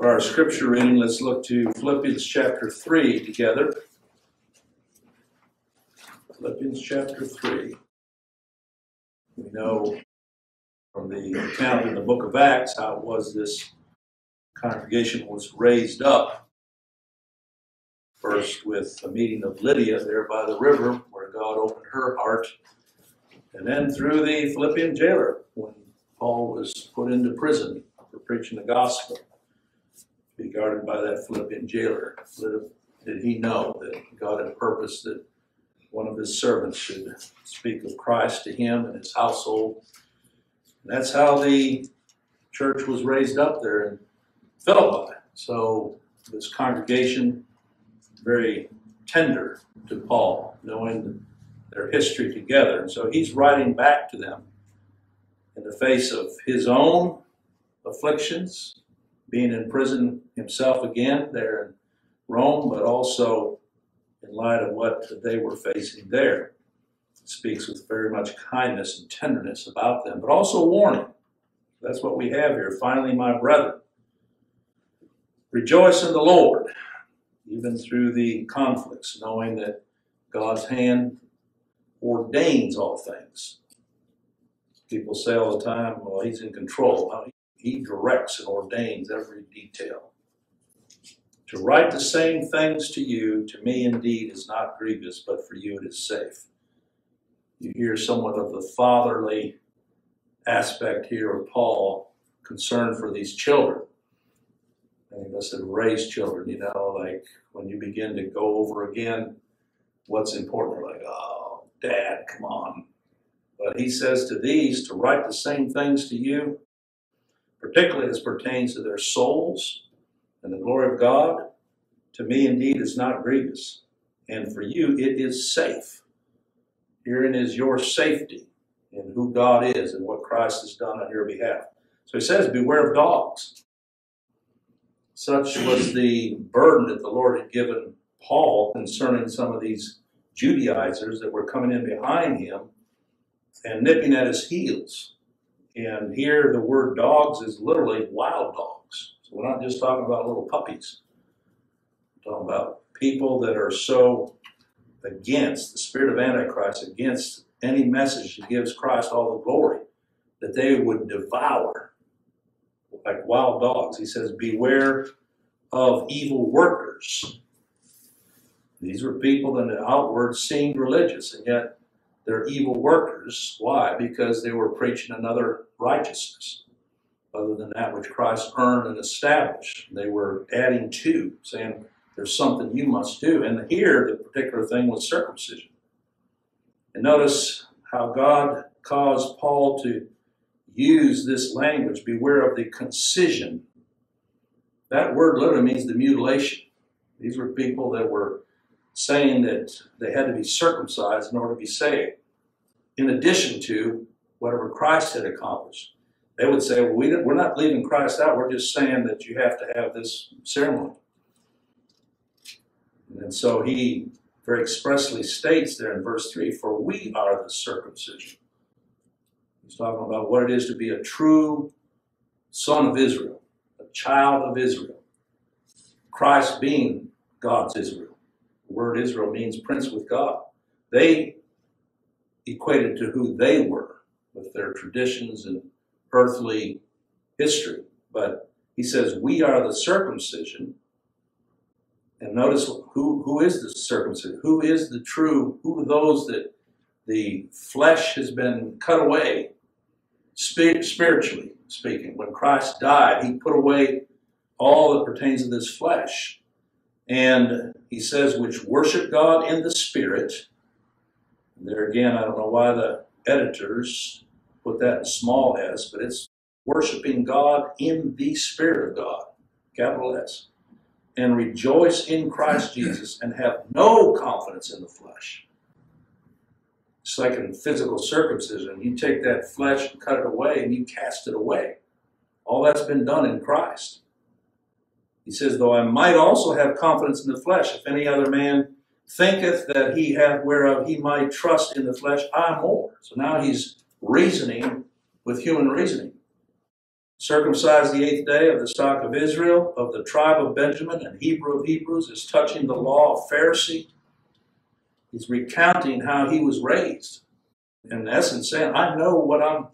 for our scripture reading, let's look to Philippians chapter 3 together. Philippians chapter 3. We know from the account in the book of Acts how it was this congregation was raised up. First with the meeting of Lydia there by the river where God opened her heart. And then through the Philippian jailer when Paul was put into prison for preaching the gospel. To be guarded by that Philippian jailer. Little did he know that God had purposed that one of his servants should speak of Christ to him and his household. And that's how the church was raised up there in Philippi. So this congregation very tender to Paul, knowing their history together. And so he's writing back to them in the face of his own afflictions, being in prison himself again there in Rome, but also in light of what they were facing there. It speaks with very much kindness and tenderness about them, but also warning. That's what we have here. Finally, my brethren, rejoice in the Lord. Even through the conflicts, knowing that God's hand ordains all things. People say all the time, well, he's in control. He directs and ordains every detail. To write the same things to you, to me indeed, is not grievous, but for you it is safe. You hear somewhat of the fatherly aspect here of Paul, concern for these children. Many of us have raised children, you know, like when you begin to go over again what's important, like, oh, Dad, come on. But he says to these to write the same things to you, particularly as pertains to their souls and the glory of God, to me indeed is not grievous, and for you it is safe. Herein is your safety in who God is and what Christ has done on your behalf. So he says, beware of dogs. Such was the burden that the Lord had given Paul concerning some of these Judaizers that were coming in behind him and nipping at his heels. And here the word dogs is literally wild dogs. So we're not just talking about little puppies. We're talking about people that are so against the spirit of Antichrist, against any message that gives Christ all the glory, that they would devour like wild dogs. He says, beware of evil workers. These were people that in the outward seemed religious, and yet they're evil workers. Why? Because they were preaching another righteousness other than that which Christ earned and established. They were adding to, saying there's something you must do. And here, the particular thing was circumcision. And notice how God caused Paul to use this language, beware of the concision. That word literally means the mutilation. These were people that were saying that they had to be circumcised in order to be saved, in addition to whatever Christ had accomplished. They would say, well, we're not leaving Christ out, we're just saying that you have to have this ceremony. And so he very expressly states there in verse 3, for we are the circumcision. He's talking about what it is to be a true son of Israel, a child of Israel, Christ being God's Israel. The word Israel means prince with God. They equated to who they were with their traditions and earthly history. But he says, we are the circumcision. And notice who is the circumcision? Who is the true, who are those that the flesh has been cut away? Spiritually speaking, when Christ died, he put away all that pertains to this flesh. And he says, which worship God in the Spirit. And there again, I don't know why the editors put that in small s, but it's worshiping God in the Spirit of God, capital S. And rejoice in Christ Jesus and have no confidence in the flesh. It's like in physical circumcision. You take that flesh and cut it away and you cast it away. All that's been done in Christ. He says, though I might also have confidence in the flesh, if any other man thinketh that he hath whereof he might trust in the flesh, I more. So now he's reasoning with human reasoning. circumcised the 8th day of the stock of Israel, of the tribe of Benjamin, and Hebrew of Hebrews, is touching the law of Pharisee. He's recounting how he was raised. In essence, saying, I know what I'm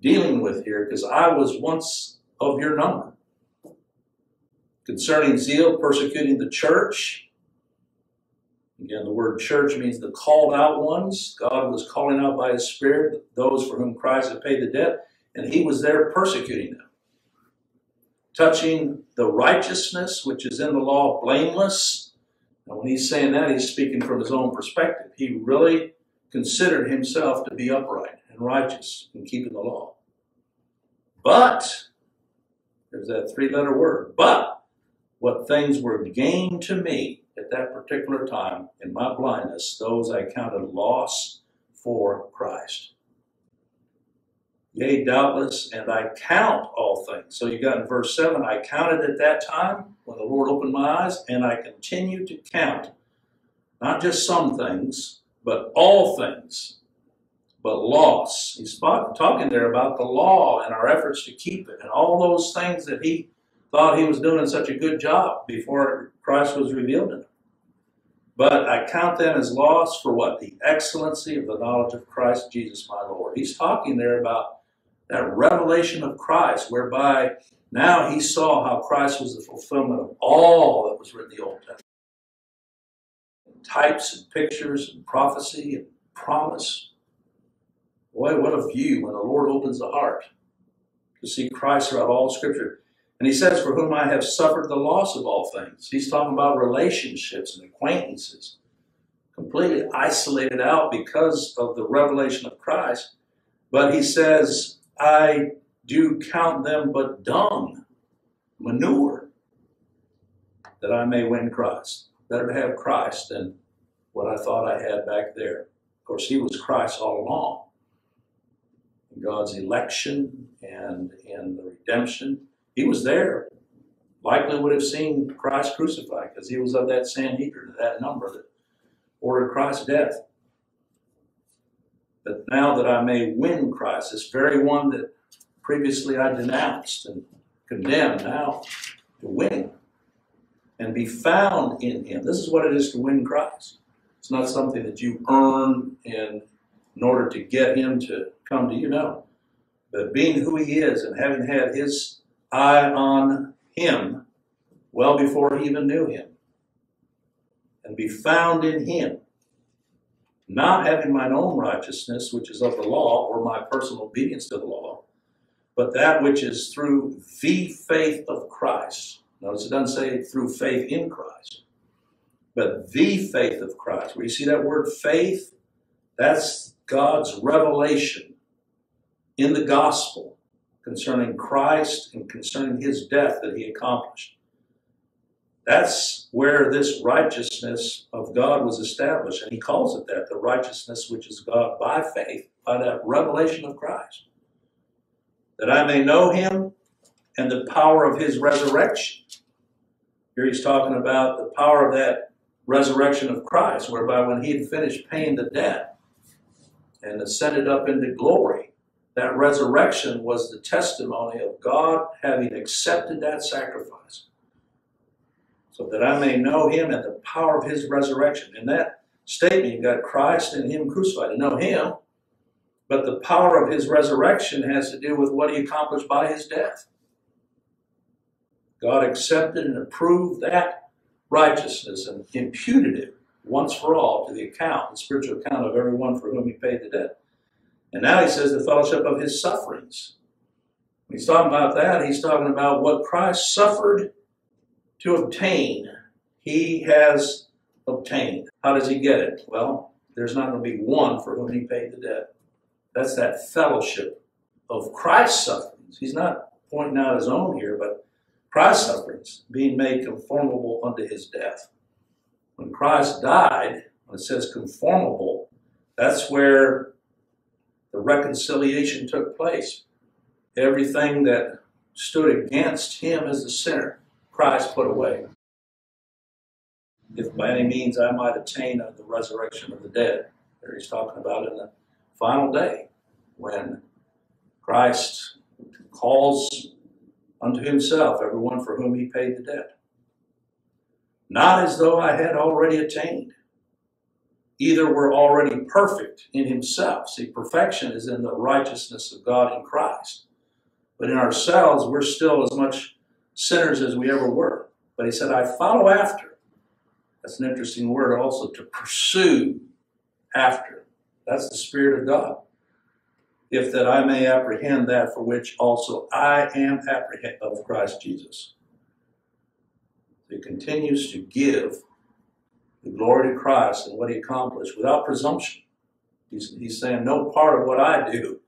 dealing with here, because I was once of your number. Concerning zeal, persecuting the church. Again, the word church means the called out ones. God was calling out by his Spirit those for whom Christ had paid the debt, and he was there persecuting them. Touching the righteousness which is in the law, blameless. And when he's saying that, he's speaking from his own perspective. He really considered himself to be upright and righteous in keeping the law. But, there's that three-letter word, but, what things were gained to me at that particular time in my blindness, those I counted loss for Christ. Yea, doubtless, and I count all things. So you got in verse 7, I counted at that time when the Lord opened my eyes, and I continue to count, not just some things, but all things, but loss. He's talking there about the law and our efforts to keep it and all those things that he thought he was doing such a good job before Christ was revealed in him. But I count them as loss for what? The excellency of the knowledge of Christ Jesus my Lord. He's talking there about that revelation of Christ, whereby now he saw how Christ was the fulfillment of all that was written in the Old Testament. Types and pictures and prophecy and promise. Boy, what a view when the Lord opens the heart to see Christ throughout all Scripture. And he says, for whom I have suffered the loss of all things. He's talking about relationships and acquaintances, completely isolated out because of the revelation of Christ. But he says, I do count them but dung, manure, that I may win Christ. Better to have Christ than what I thought I had back there. Of course, he was Christ all along. In God's election and in the redemption, he was there. Likely would have seen Christ crucified because he was of that Sanhedrin, that number that ordered Christ's death. But now that I may win Christ, this very one that previously I denounced and condemned, now to win and be found in him. This is what it is to win Christ. It's not something that you earn in order to get him to come to you, no. But being who he is and having had his eye on him well before he even knew him, and be found in him, not having mine own righteousness, which is of the law, or my personal obedience to the law, but that which is through the faith of Christ. Notice it doesn't say through faith in Christ, but the faith of Christ. Where you see that word faith, that's God's revelation in the gospel concerning Christ and concerning his death that he accomplished. That's where this righteousness of God was established, and he calls it that, the righteousness which is God by faith, by that revelation of Christ, that I may know him and the power of his resurrection. Here he's talking about the power of that resurrection of Christ, whereby when he had finished paying the debt and ascended up into glory, that resurrection was the testimony of God having accepted that sacrifice, so that I may know him and the power of his resurrection. In that statement, you've got Christ and him crucified. To know him, but the power of his resurrection has to do with what he accomplished by his death. God accepted and approved that righteousness and imputed it once for all to the account, the spiritual account of everyone for whom he paid the debt. And now he says the fellowship of his sufferings. When he's talking about that, he's talking about what Christ suffered to obtain. He has obtained. How does he get it? Well, there's not going to be one for whom he paid the debt. That's that fellowship of Christ's sufferings. He's not pointing out his own here, but Christ's sufferings, being made conformable unto his death. When Christ died, when it says conformable, that's where the reconciliation took place. Everything that stood against him as the sinner, Christ put away. If by any means I might attain unto the resurrection of the dead. There he's talking about in the final day, when Christ calls unto himself everyone for whom he paid the debt. Not as though I had already attained, either were already perfect in himself. See, perfection is in the righteousness of God in Christ. But in ourselves, we're still as much sinners as we ever were. But he said, I follow after. That's an interesting word also, to pursue after. That's the Spirit of God. If that I may apprehend that for which also I am apprehended of Christ Jesus. He continues to give the glory to Christ and what he accomplished without presumption. He's saying no part of what I do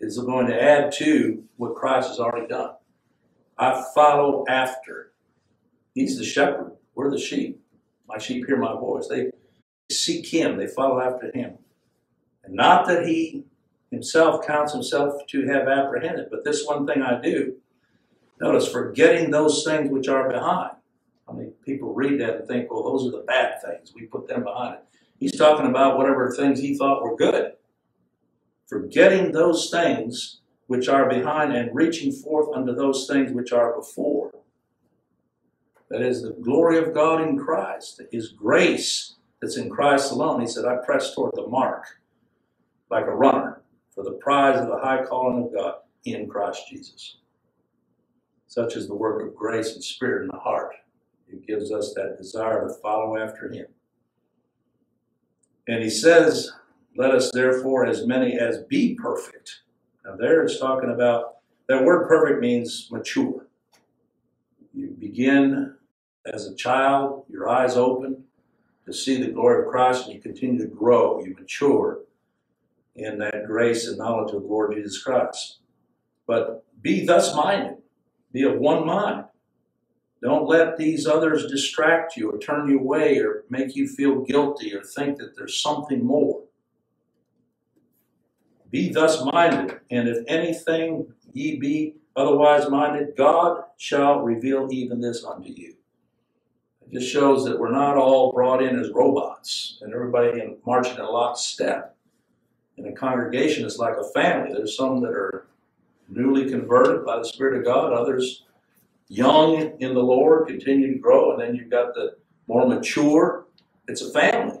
is going to add to what Christ has already done. I follow after. He's the shepherd. We're the sheep. My sheep hear my voice. They seek him. They follow after him. And not that he himself counts himself to have apprehended. But this one thing I do, notice, forgetting those things which are behind. I mean, people read that and think, well, those are the bad things. We put them behind it. He's talking about whatever things he thought were good. Forgetting those things which are behind and reaching forth unto those things which are before. That is the glory of God in Christ, his grace that's in Christ alone. He said, I press toward the mark like a runner for the prize of the high calling of God in Christ Jesus. Such is the work of grace and spirit in the heart. It gives us that desire to follow after him. And he says, let us therefore as many as be perfect. Now there it's talking about, that word perfect means mature. You begin as a child, your eyes open to see the glory of Christ, and you continue to grow, you mature in that grace and knowledge of the Lord Jesus Christ. But be thus minded, be of one mind. Don't let these others distract you or turn you away or make you feel guilty or think that there's something more. Be thus minded, and if anything ye be otherwise minded, God shall reveal even this unto you. It just shows that we're not all brought in as robots and everybody marching in lockstep. In a congregation, it's like a family. There's some that are newly converted by the Spirit of God, others young in the Lord, continue to grow, and then you've got the more mature. It's a family.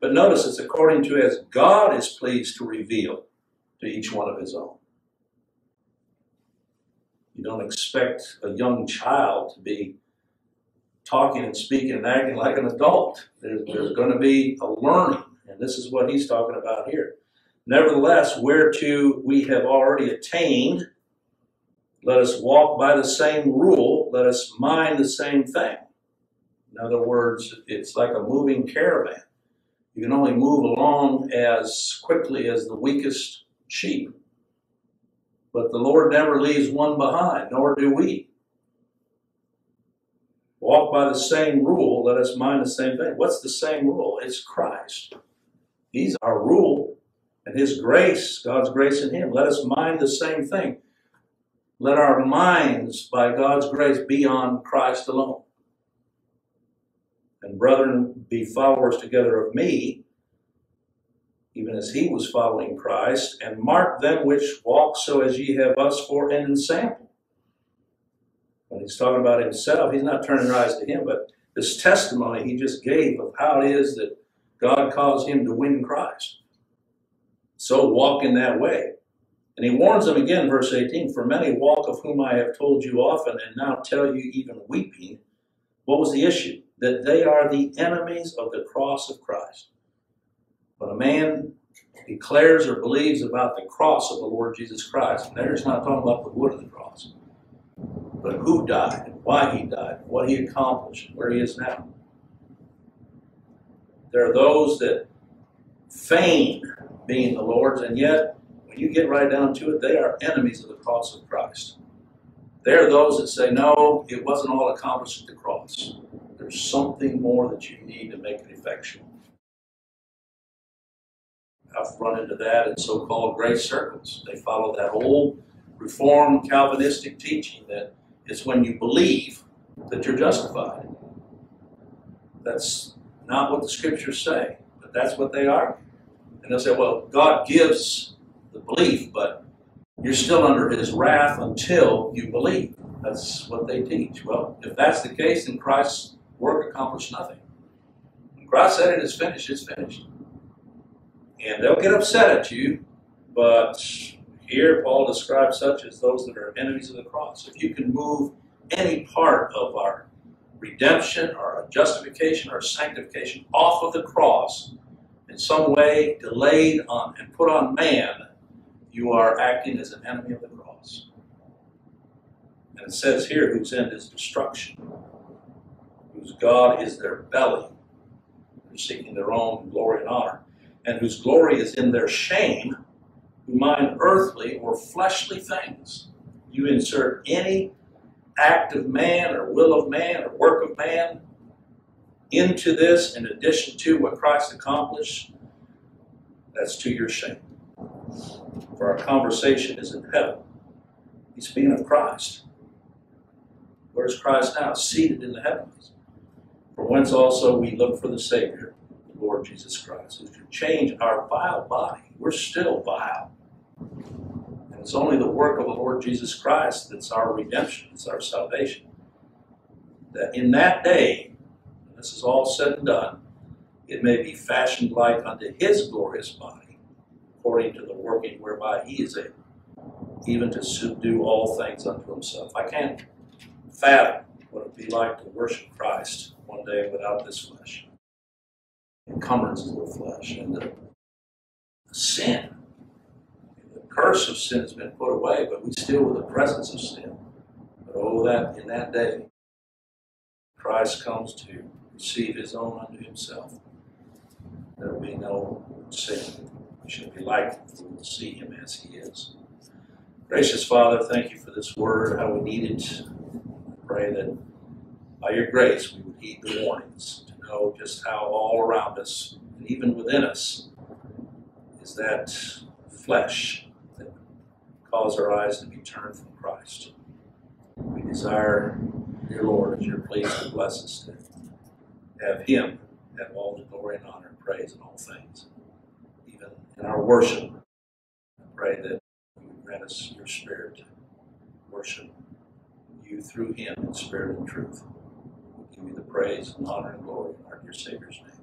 But notice it's according to as God is pleased to reveal to each one of his own. You don't expect a young child to be talking and speaking and acting like an adult. There's going to be a learning, and this is what he's talking about here. Nevertheless, whereto we have already attained, let us walk by the same rule. Let us mind the same thing. In other words, it's like a moving caravan. You can only move along as quickly as the weakest sheep. But the Lord never leaves one behind, nor do we. Walk by the same rule. Let us mind the same thing. What's the same rule? It's Christ. He's our rule, and his grace, God's grace in him. Let us mind the same thing. Let our minds, by God's grace, be on Christ alone. And brethren, be followers together of me, even as he was following Christ, and mark them which walk so as ye have us for an ensample. When he's talking about himself, he's not turning eyes to him, but this testimony he just gave of how it is that God caused him to win Christ. So walk in that way. And he warns them again, verse 18, for many walk of whom I have told you often, and now tell you even weeping. What was the issue? That they are the enemies of the cross of Christ. When a man declares or believes about the cross of the Lord Jesus Christ, and they're just not talking about the wood of the cross, but who died, and why he died, and what he accomplished, and where he is now. There are those that feign being the Lord's, and yet, when you get right down to it, they are enemies of the cross of Christ. They're those that say, no, it wasn't all accomplished at the cross. There's something more that you need to make it effectual. I've run into that in so-called grace circles. They follow that old Reformed Calvinistic teaching that it's when you believe that you're justified. That's not what the scriptures say, but that's what they are. And they'll say, well, God gives the belief, but You're still under his wrath until you believe. That's what they teach. Well, if that's the case, then Christ's work accomplished nothing. When Christ said it is finished, it's finished. And they'll get upset at you, but here Paul describes such as those that are enemies of the cross. If you can move any part of our redemption or our justification or sanctification off of the cross in some way delayed on and put on man, you are acting as an enemy of the cross. And it says here, whose end is destruction, whose God is their belly, who are seeking their own glory and honor, and whose glory is in their shame, who mind earthly or fleshly things. You insert any act of man or will of man or work of man into this in addition to what Christ accomplished, that's to your shame. For our conversation is in heaven. He's speaking of Christ. Where's Christ now? Seated in the heavens. For whence also we look for the Savior, the Lord Jesus Christ, who can change our vile body. We're still vile. And it's only the work of the Lord Jesus Christ that's our redemption, it's our salvation. That in that day, when this is all said and done, it may be fashioned like unto his glorious body, according to the working whereby he is able even to subdue all things unto himself. I can't fathom what it would be like to worship Christ one day without this flesh, encumbrances of the flesh, and the sin. The curse of sin has been put away, but we still with the presence of sin. But oh, that in that day, Christ comes to receive his own unto himself. There will be no sin. We shall be like to see him as he is. Gracious Father, thank you for this word, how we need it. I pray that by your grace we would heed the warnings to know just how all around us and even within us is that flesh that causes our eyes to be turned from Christ. We desire, dear Lord, as you're pleased to bless us to have him have all the glory and honor and praise in all things, even in our worship. I pray that grant us your spirit to worship you through him in spirit and truth. We give you the praise and honor and glory in our dear Savior's name.